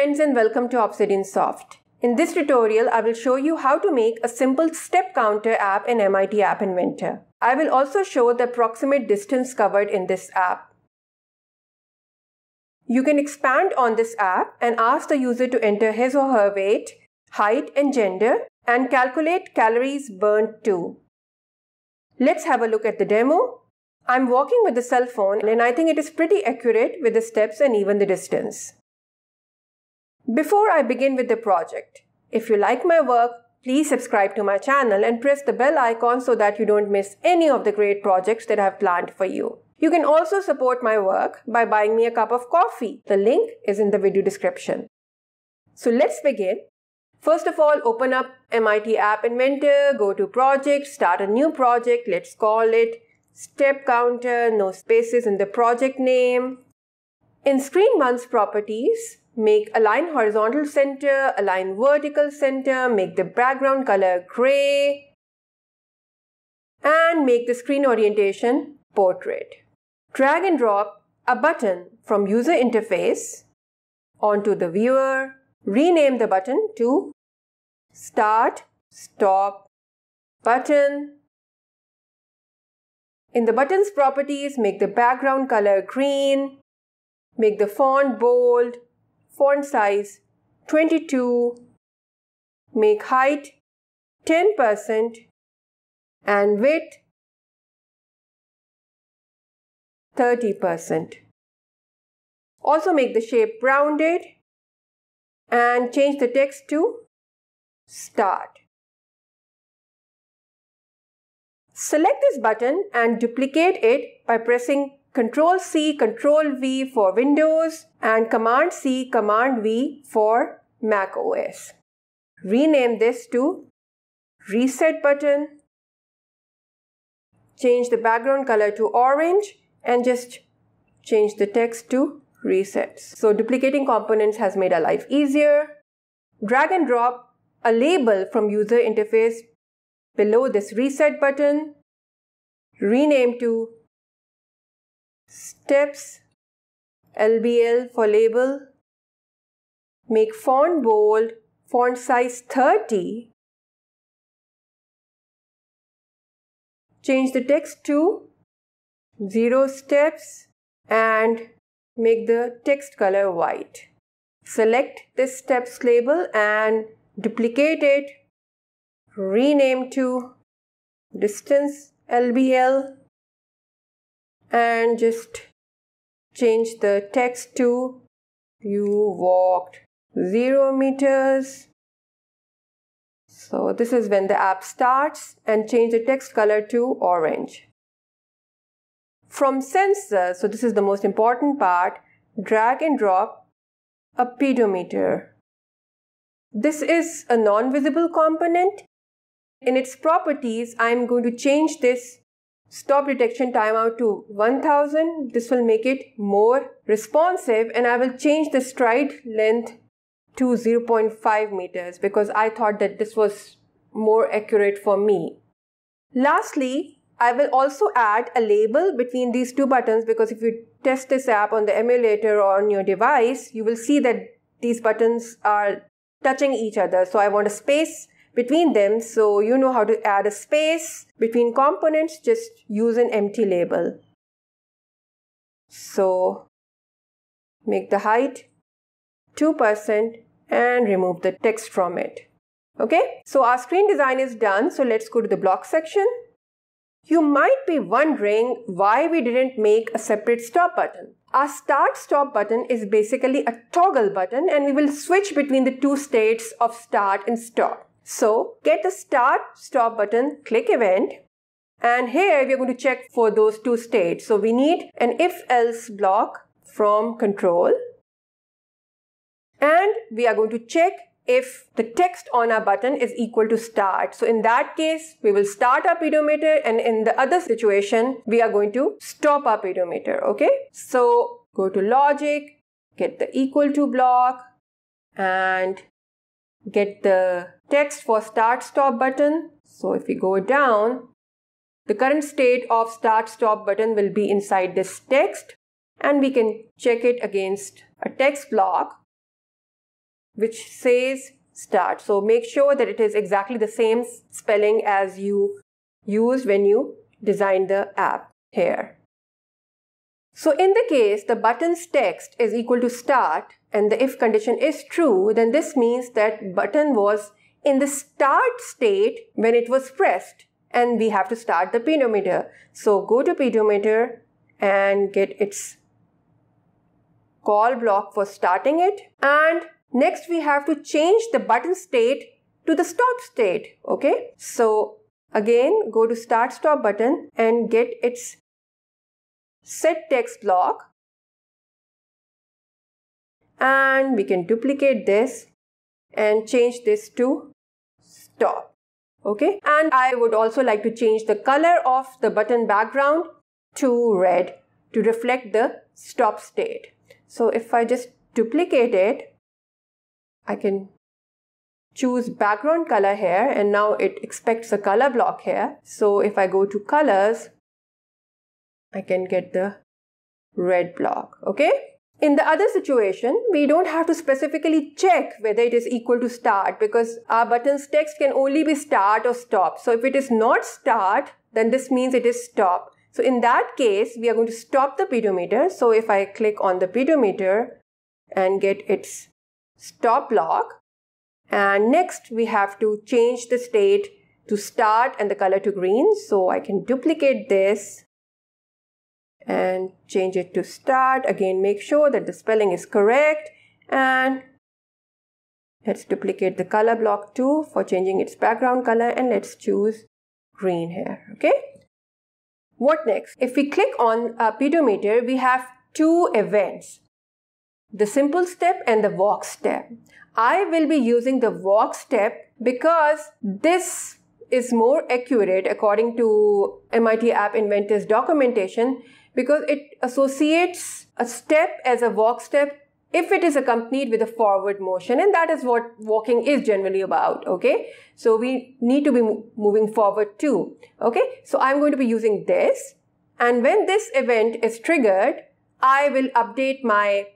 friends, and welcome to Obsidian Soft. In this tutorial, I will show you how to make a simple step counter app in MIT App Inventor. I will also show the approximate distance covered in this app. You can expand on this app and ask the user to enter his or her weight, height and gender, and calculate calories burned too. Let's have a look at the demo. I'm walking with the cell phone and I think it is pretty accurate with the steps and even the distance. Before I begin with the project, if you like my work, please subscribe to my channel and press the bell icon so that you don't miss any of the great projects that I have planned for you. You can also support my work by buying me a cup of coffee. The link is in the video description. So let's begin. First of all, open up MIT App Inventor, go to Project, start a new project, let's call it Step Counter, no spaces in the project name. In Screen 1's properties, make Align Horizontal Center, Align Vertical Center, make the background color gray, and make the screen orientation portrait. Drag and drop a button from user interface onto the viewer. Rename the button to Start, Stop, Button. In the button's properties, make the background color green, make the font bold, font size 22, make height 10% and width 30%. Also make the shape rounded and change the text to Start. Select this button and duplicate it by pressing Control c Control v for Windows and Command c Command v for Mac OS. Rename this to Reset button. Change the background color to orange and just change the text to Resets. So duplicating components has made our life easier. Drag and drop a label from user interface below this reset button. Rename to Steps, LBL for label. Make font bold, font size 30. Change the text to 0 steps and make the text color white. Select this steps label and duplicate it. Rename to Distance LBL and just change the text to You walked 0 meters. So this is when the app starts, and change the text color to orange. From sensor, so this is the most important part, drag and drop a pedometer. This is a non-visible component. In its properties, I am going to change this stop detection timeout to 1000. This will make it more responsive, and I will change the stride length to 0.5 meters because I thought that this was more accurate for me. Lastly, I will also add a label between these two buttons because if you test this app on the emulator or on your device, you will see that these buttons are touching each other. So I want a space between them. So you know how to add a space between components. Just use an empty label. So make the height 2% and remove the text from it. Okay, so our screen design is done. So let's go to the block section. You might be wondering why we didn't make a separate stop button. Our start stop button is basically a toggle button, and we will switch between the two states of start and stop. So get the start stop button, click event, and here we are going to check for those two states. So we need an if else block from control, and we are going to check if the text on our button is equal to start. So in that case, we will start our pedometer, and in the other situation, we are going to stop our pedometer, okay? So go to logic, get the equal to block, and get the text for start stop button. So if we go down, the current state of start stop button will be inside this text, and we can check it against a text block. which says start. So make sure that it is exactly the same spelling as you used when you designed the app here. So in the case the button's text is equal to start and the if condition is true, then this means that button was in the start state when it was pressed, and we have to start the pedometer. So go to pedometer and get its call block for starting it, and next we have to change the button state to the stop state. Okay, so again go to start stop button and get its set text block, and we can duplicate this and change this to stop. Okay, and I would also like to change the color of the button background to red to reflect the stop state. So if I just duplicate it, I can choose background color here, and now it expects a color block here. So if I go to colors, I can get the red block. Okay. In the other situation, we don't have to specifically check whether it is equal to start, because our button's text can only be start or stop. So if it is not start, then this means it is stop. So in that case, we are going to stop the pedometer. So if I click on the pedometer and get its stop block, and next we have to change the state to start and the color to green. So I can duplicate this and change it to start. Again, make sure that the spelling is correct, and let's duplicate the color block too for changing its background color, and let's choose green here. Okay, what next? If we click on a pedometer, we have two events, the simple step and the walk step. I will be using the walk step because this is more accurate according to MIT App Inventor's documentation, because it associates a step as a walk step if it is accompanied with a forward motion, and that is what walking is generally about. Okay, so we need to be moving forward too. Okay, so I'm going to be using this, and when this event is triggered, I will update my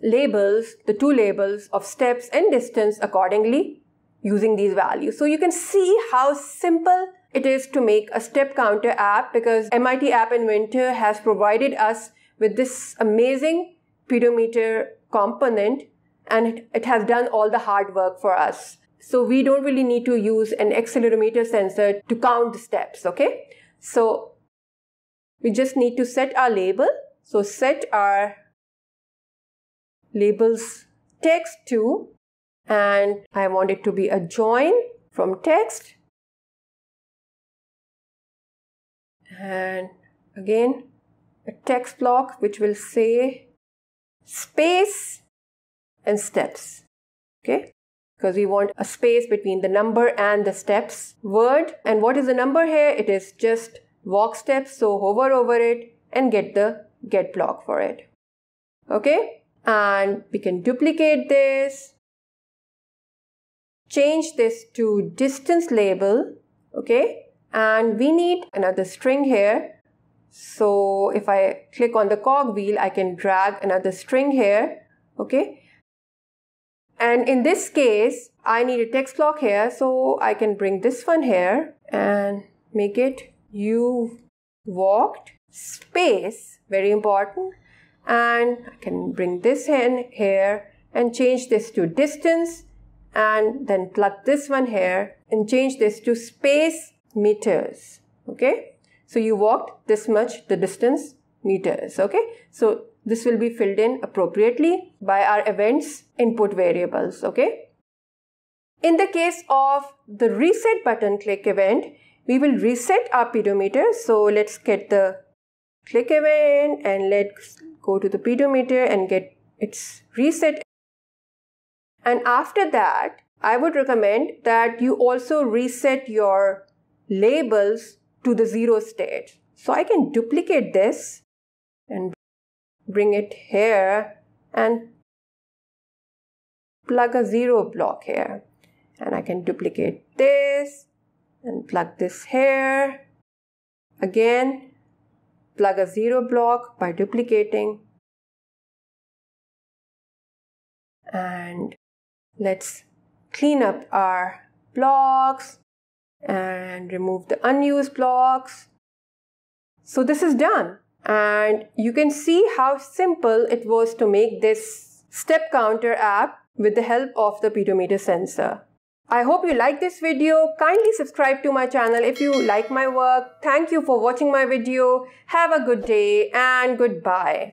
labels, the two labels of steps and distance accordingly using these values. So you can see how simple it is to make a step counter app, because MIT App Inventor has provided us with this amazing pedometer component, and it has done all the hard work for us. So we don't really need to use an accelerometer sensor to count the steps. Okay, so we just need to set our label. So set our labels text to, and I want it to be a join from text, and again a text block which will say space and steps. Okay, because we want a space between the number and the steps word. And what is the number here? It is just walk steps, so hover over it and get the get block for it. Okay, and we can duplicate this, change this to distance label. Okay, and we need another string here. So if I click on the cog wheel, I can drag another string here. Okay, and in this case I need a text block here, so I can bring this one here and make it you walked space, very important, and I can bring this in here and change this to distance, and then plug this one here and change this to space meters. Okay, so you walked this much, the distance meters. Okay, so this will be filled in appropriately by our events input variables. Okay, in the case of the reset button click event, we will reset our pedometer. So let's get the click event and let's go to the pedometer and get its reset. And after that, I would recommend that you also reset your labels to the zero state. So I can duplicate this and bring it here and plug a zero block here. And I can duplicate this and plug this here. Again, plug a zero block by duplicating. And Let's clean up our blocks and remove the unused blocks. So this is done. And you can see how simple it was to make this step counter app with the help of the pedometer sensor. I hope you like this video. Kindly subscribe to my channel if you like my work. Thank you for watching my video. Have a good day and goodbye.